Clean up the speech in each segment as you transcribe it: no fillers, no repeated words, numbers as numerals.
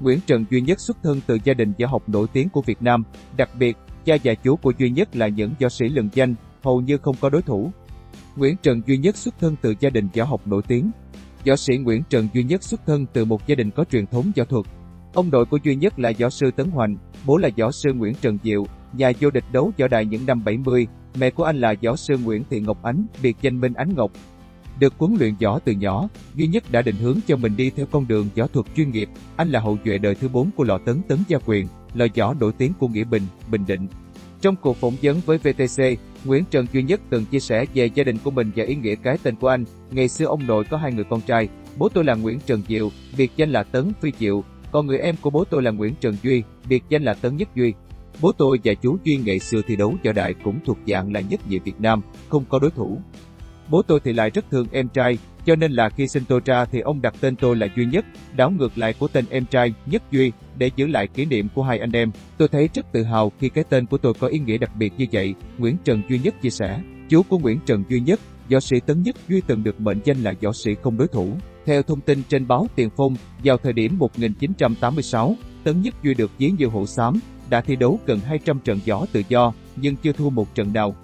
Nguyễn Trần Duy Nhất xuất thân từ gia đình võ học nổi tiếng của Việt Nam, đặc biệt, cha và chú của Duy Nhất là những võ sĩ lừng danh, hầu như không có đối thủ. Nguyễn Trần Duy Nhất xuất thân từ gia đình võ học nổi tiếng. Võ sĩ Nguyễn Trần Duy Nhất xuất thân từ một gia đình có truyền thống võ thuật. Ông nội của Duy Nhất là võ sư Tấn Hoành, bố là võ sư Nguyễn Trần Diệu, nhà vô địch đấu võ đài những năm 70, mẹ của anh là võ sư Nguyễn Thị Ngọc Ánh, biệt danh Minh Ánh Ngọc. Được huấn luyện võ từ nhỏ, Duy Nhất đã định hướng cho mình đi theo con đường võ thuật chuyên nghiệp. Anh là hậu duệ đời thứ 4 của lò Tấn Tấn Gia Quyền, lò võ nổi tiếng của Nghĩa Bình, Bình Định. Trong cuộc phỏng vấn với VTC, Nguyễn Trần Duy Nhất từng chia sẻ về gia đình của mình và ý nghĩa cái tên của anh. Ngày xưa ông nội có hai người con trai, bố tôi là Nguyễn Trần Diệu, biệt danh là Tấn Phi Diệu, còn người em của bố tôi là Nguyễn Trần Duy, biệt danh là Tấn Nhất Duy. Bố tôi và chú Duy ngày xưa thi đấu võ đại cũng thuộc dạng là nhất nhì Việt Nam, không có đối thủ. Bố tôi thì lại rất thương em trai, cho nên là khi sinh tôi ra thì ông đặt tên tôi là Duy Nhất, đảo ngược lại của tên em trai Nhất Duy, để giữ lại kỷ niệm của hai anh em. Tôi thấy rất tự hào khi cái tên của tôi có ý nghĩa đặc biệt như vậy, Nguyễn Trần Duy Nhất chia sẻ. Chú của Nguyễn Trần Duy Nhất, võ sĩ Tấn Nhất Duy từng được mệnh danh là võ sĩ không đối thủ. Theo thông tin trên báo Tiền Phong, vào thời điểm 1986, Tấn Nhất Duy được ví như hổ xám, đã thi đấu gần 200 trận võ tự do, nhưng chưa thua một trận nào.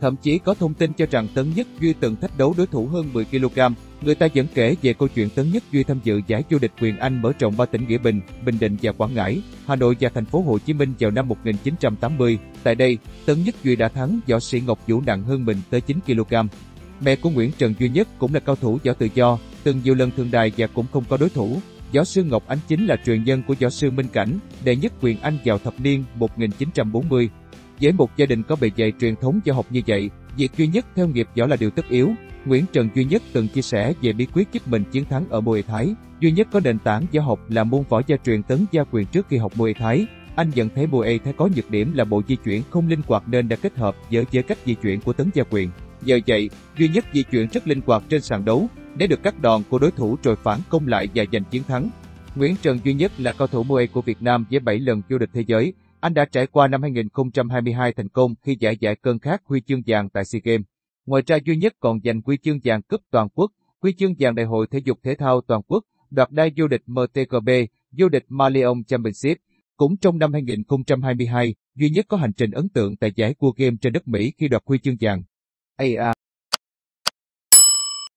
Thậm chí có thông tin cho rằng Tấn Nhất Duy từng thách đấu đối thủ hơn 10 kg. Người ta vẫn kể về câu chuyện Tấn Nhất Duy tham dự giải vô địch quyền Anh mở rộng 3 tỉnh Nghĩa Bình, Bình Định và Quảng Ngãi, Hà Nội và thành phố Hồ Chí Minh vào năm 1980. Tại đây, Tấn Nhất Duy đã thắng võ sĩ Ngọc Vũ nặng hơn mình tới 9 kg. Mẹ của Nguyễn Trần Duy Nhất cũng là cao thủ võ tự do, từng nhiều lần thượng đài và cũng không có đối thủ. Võ sư Ngọc Ánh chính là truyền nhân của võ sư Minh Cảnh, đệ nhất quyền Anh vào thập niên 1940. Với một gia đình có bề dày truyền thống võ học như vậy, việc Duy Nhất theo nghiệp võ là điều tất yếu. Nguyễn Trần Duy Nhất từng chia sẻ về bí quyết giúp mình chiến thắng ở Muay Thái. Duy Nhất có nền tảng võ học là môn võ gia truyền Tấn Gia Quyền trước khi học Muay Thái. Anh nhận thấy Muay Thái có nhược điểm là bộ di chuyển không linh hoạt nên đã kết hợp với cách di chuyển của Tấn Gia Quyền. Nhờ vậy, Duy Nhất di chuyển rất linh hoạt trên sàn đấu, né được các đòn của đối thủ rồi phản công lại và giành chiến thắng. Nguyễn Trần Duy Nhất là cao thủ Muay của Việt Nam với 7 lần vô địch thế giới. Anh đã trải qua năm 2022 thành công khi giải cơn khát huy chương vàng tại SEA Games. Ngoài ra, Duy Nhất còn giành huy chương vàng cúp toàn quốc, huy chương vàng đại hội thể dục thể thao toàn quốc, đoạt đai vô địch MTKB, vô địch Malion Championship. Cũng trong năm 2022, Duy Nhất có hành trình ấn tượng tại giải World Games trên đất Mỹ khi đoạt huy chương vàng.